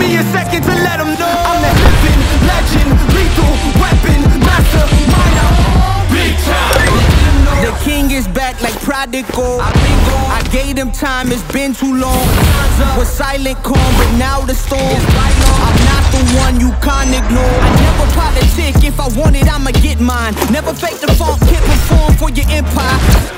Give me a second to let them know I'm the living legend, lethal weapon, mastermind. I'll reach out. The king is back like prodigal. I gave them time, it's been too long. Was silent calm, but now the storm. I'm not the one you can't ignore. I never politic, if I want it, I'ma get mine. Never fake the funk, can't perform for your empire.